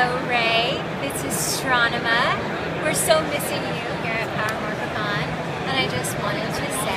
Hello Ray, it's Astronema. We're so missing you here at Power Morphicon, and I just wanted to say